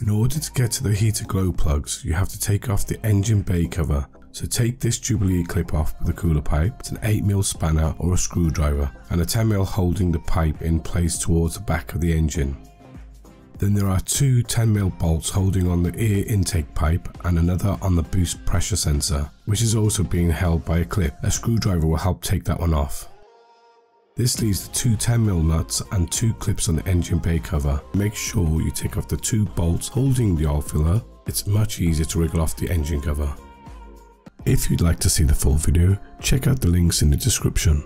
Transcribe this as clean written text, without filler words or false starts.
In order to get to the heater glow plugs, you have to take off the engine bay cover. So take this Jubilee clip off with a cooler pipe, it's an 8mm spanner or a screwdriver, and a 10mm holding the pipe in place towards the back of the engine. Then there are two 10mm bolts holding on the air intake pipe and another on the boost pressure sensor, which is also being held by a clip. A screwdriver will help take that one off. This leaves the two 10mm nuts and two clips on the engine bay cover. Make sure you take off the two bolts holding the oil filler. It's much easier to wriggle off the engine cover. If you'd like to see the full video, check out the links in the description.